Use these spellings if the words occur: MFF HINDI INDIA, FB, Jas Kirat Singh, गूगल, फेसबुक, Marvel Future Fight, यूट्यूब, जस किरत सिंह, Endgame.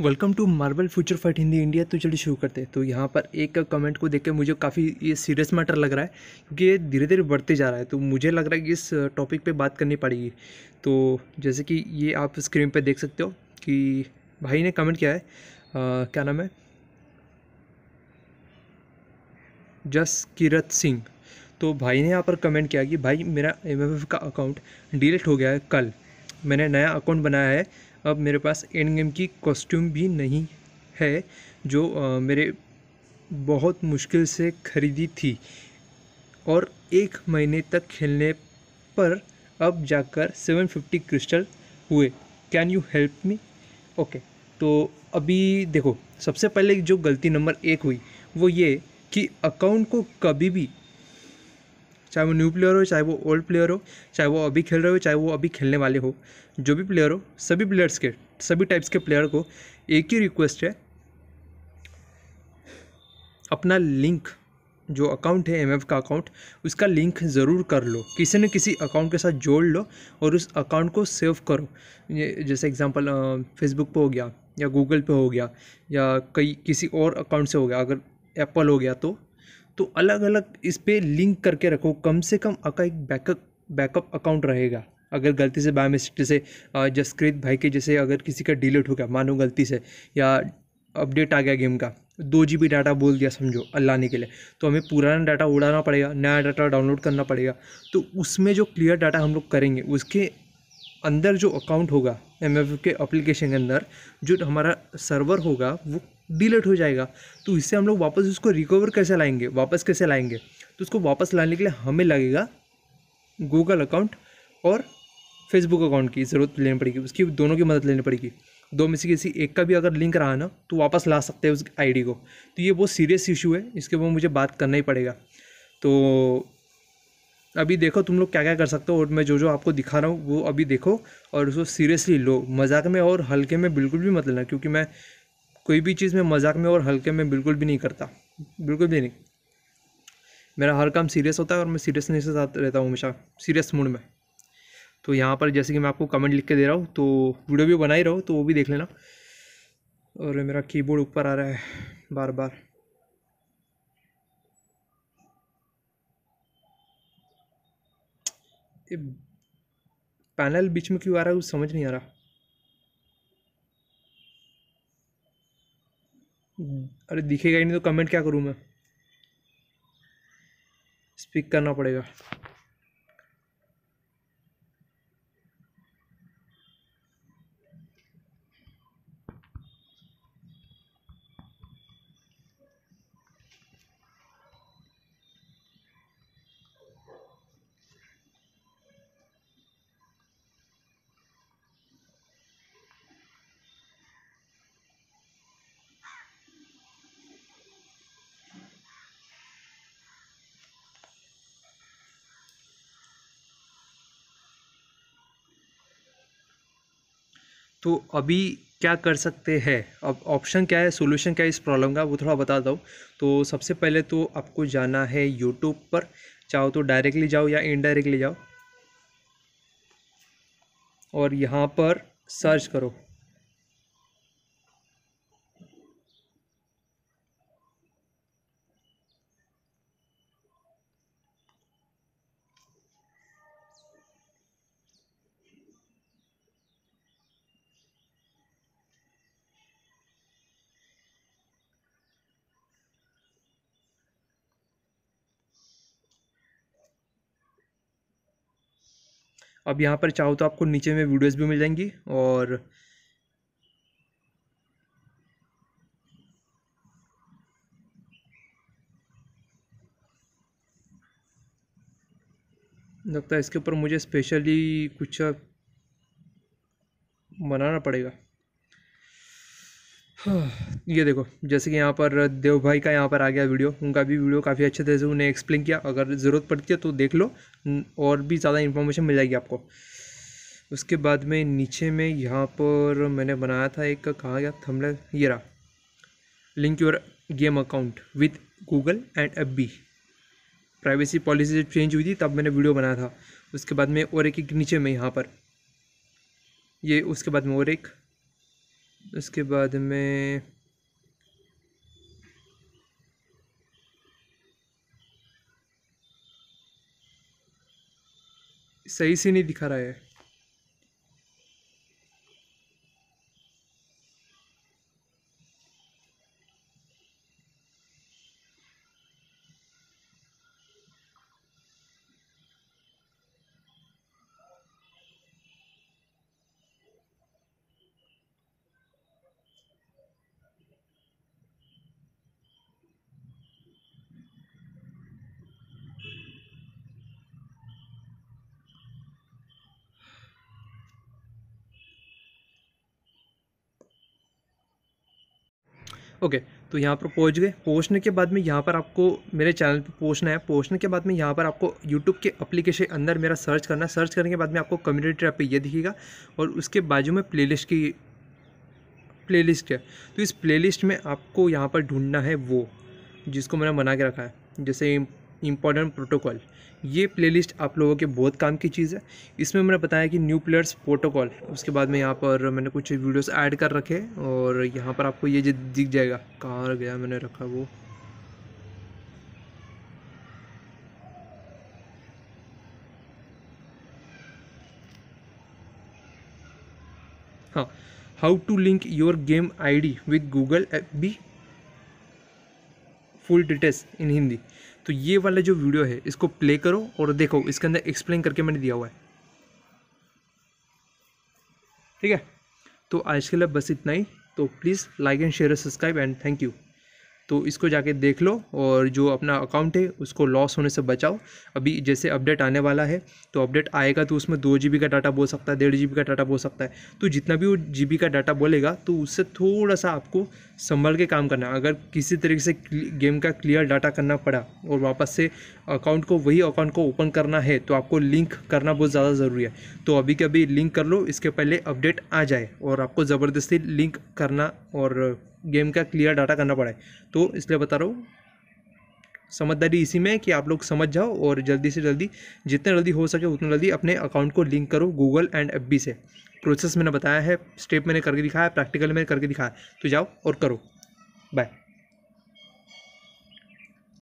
Welcome to Marvel Future Fight Hindi India. तो चलिए शुरू करते हैं। तो यहाँ पर एक कमेंट को देख के मुझे काफ़ी ये सीरियस मैटर लग रहा है, क्योंकि ये धीरे धीरे बढ़ते जा रहा है। तो मुझे लग रहा है कि इस टॉपिक पे बात करनी पड़ेगी। तो जैसे कि ये आप स्क्रीन पे देख सकते हो कि भाई ने कमेंट किया है, क्या नाम है, जस किरत सिंह। तो भाई ने यहाँ पर कमेंट किया कि भाई मेरा MFF का अकाउंट डिलीट हो गया है, कल मैंने नया अकाउंट बनाया है, अब मेरे पास एंड गेम की कॉस्ट्यूम भी नहीं है जो मेरे बहुत मुश्किल से खरीदी थी, और 1 महीने तक खेलने पर अब जाकर 750 क्रिस्टल हुए। Can you help me? Okay. तो अभी देखो, सबसे पहले जो गलती नंबर 1 हुई वो ये कि अकाउंट को कभी भी, चाहे वो न्यू प्लेयर हो, चाहे वो ओल्ड प्लेयर हो, चाहे वो अभी खेल रहे हो, चाहे वो अभी खेलने वाले हो, जो भी प्लेयर हो, सभी प्लेयर्स के, सभी टाइप्स के प्लेयर को एक ही रिक्वेस्ट है, अपना लिंक, जो अकाउंट है MF का अकाउंट, उसका लिंक ज़रूर कर लो, किसी न किसी अकाउंट के साथ जोड़ लो और उस अकाउंट को सेव करो। जैसे एग्जांपल फेसबुक पे हो गया, या गूगल पे हो गया, या कई किसी और अकाउंट से हो गया, अगर एप्पल हो गया तो अलग अलग इस पर लिंक करके रखो। कम से कम आपका एक बैकअप अकाउंट रहेगा। अगर गलती से बाय मिस्टेक, जैसे जसकृत भाई के जैसे, अगर किसी का डिलीट हो गया मानो गलती से, या अपडेट आ गया गेम का, 2 GB डाटा बोल दिया समझो अल्लाह ने के लिए, तो हमें पुराना डाटा उड़ाना पड़ेगा, नया डाटा डाउनलोड करना पड़ेगा। तो उसमें जो क्लियर डाटा हम लोग करेंगे, उसके अंदर जो अकाउंट होगा MFF के एप्लीकेशन के अंदर, जो हमारा सर्वर होगा वो डिलीट हो जाएगा। तो इससे हम लोग वापस उसको रिकवर कैसे लाएंगे, तो उसको वापस लाने के लिए हमें लगेगा गूगल अकाउंट और फेसबुक अकाउंट की ज़रूरत लेनी पड़ेगी, उसकी दोनों की मदद लेनी पड़ेगी। 2 में से किसी एक का भी अगर लिंक रहा ना, तो वापस ला सकते हैं उस आईडी को। तो ये बहुत सीरियस इशू है, इसके ऊपर मुझे बात करना ही पड़ेगा। तो अभी देखो तुम लोग क्या क्या कर सकते हो, और मैं जो आपको दिखा रहा हूँ वो अभी देखो, और उसको सीरियसली लो। मजाक में और हल्के में बिल्कुल भी मत लेना, क्योंकि मैं कोई भी चीज़ में मजाक में और हल्के में बिल्कुल भी नहीं करता, बिल्कुल भी नहीं। मेरा हर काम सीरियस होता है और मैं सीरियसनेस के साथ रहता हूँ, हमेशा सीरियस मूड में। तो यहाँ पर जैसे कि मैं आपको कमेंट लिख के दे रहा हूँ, तो वीडियो भी बना ही रहा हूँ, तो वो भी देख लेना। और मेरा कीबोर्ड ऊपर आ रहा है बार बार। पैनल बीच में क्यों आ रहा है कुछ समझ नहीं आ रहा। अरे दिखेगा ही नहीं तो कमेंट क्या करूँ मैं, स्पीक करना पड़ेगा। तो अभी क्या कर सकते हैं, अब ऑप्शन क्या है, सॉल्यूशन क्या है इस प्रॉब्लम का, वो थोड़ा बताता हूँ। तो सबसे पहले तो आपको जाना है यूट्यूब पर, चाहो तो डायरेक्टली जाओ या इनडायरेक्टली जाओ, और यहाँ पर सर्च करो अब यहाँ पर, चाहो तो आपको नीचे में वीडियोस भी मिल जाएंगी, और लगता है इसके ऊपर मुझे स्पेशली कुछ बनाना पड़ेगा। ये देखो जैसे कि यहाँ पर देव भाई का यहाँ पर आ गया वीडियो, उनका भी वीडियो काफ़ी अच्छे तरह से उन्हें एक्सप्लेन किया। अगर ज़रूरत पड़ती है तो देख लो, और भी ज़्यादा इन्फॉर्मेशन मिल जाएगी आपको। उसके बाद में नीचे में यहाँ पर मैंने बनाया था एक, कहाँ गया थंबनेल, ये रहा, link your game account with गूगल and FB। Privacy policy जब चेंज हुई थी तब मैंने वीडियो बनाया था। उसके बाद में और एक नीचे में यहाँ पर ये, उसके बाद में और एक इसके बाद में सही से नहीं दिखा रहा है। ओके तो यहाँ पर पहुँच गए। पहुँचने के बाद में यहाँ पर आपको मेरे चैनल पे पहुँचना है। पहुँचने के बाद में यहाँ पर आपको यूट्यूब के एप्लीकेशन अंदर मेरा सर्च करना है। सर्च करने के बाद में आपको कम्युनिटी टैब पे ये दिखेगा और उसके बाजू में प्लेलिस्ट है। तो इस प्लेलिस्ट में आपको यहाँ पर ढूँढना है वो जिसको मैंने बना के रखा है, जैसे इम्पॉर्टेंट प्रोटोकॉल। ये प्लेलिस्ट आप लोगों के बहुत काम की चीज़ है। इसमें मैंने बताया कि न्यू प्लेयर्स प्रोटोकॉल, उसके बाद में यहाँ पर मैंने कुछ वीडियोस ऐड कर रखे और यहाँ पर आपको ये जो दिख जाएगा, कहाँ गया मैंने रखा वो, हाँ, how to link your game ID with गूगल FB full details in Hindi. तो ये वाला जो वीडियो है इसको प्ले करो और देखो, इसके अंदर एक्सप्लेन करके मैंने दिया हुआ है। ठीक है, तो आज के लिए बस इतना ही। तो please like and share and subscribe and thank you. तो इसको जाके देख लो और जो अपना अकाउंट है उसको लॉस होने से बचाओ। अभी जैसे अपडेट आने वाला है तो अपडेट आएगा तो उसमें 2 GB का डाटा बोल सकता है, 1.5 GB का डाटा बोल सकता है। तो जितना भी वो GB का डाटा बोलेगा तो उससे थोड़ा सा आपको संभल के काम करना। अगर किसी तरीके से गेम का क्लियर डाटा करना पड़ा और वापस से अकाउंट को वही अकाउंट को ओपन करना है तो आपको लिंक करना बहुत ज़्यादा ज़रूरी है। तो अभी के अभी लिंक कर लो, इसके पहले अपडेट आ जाए और आपको ज़बरदस्ती लिंक करना और गेम का क्लियर डाटा करना पड़ा है। तो इसलिए बता रहा हूँ, समझदारी इसी में है कि आप लोग समझ जाओ और जल्दी से जल्दी, जितना जल्दी हो सके उतना जल्दी अपने अकाउंट को लिंक करो गूगल एंड एफबी से। प्रोसेस मैंने बताया है, स्टेप मैंने करके दिखाया है, प्रैक्टिकल मैंने करके दिखाया है। तो जाओ और करो। बाय।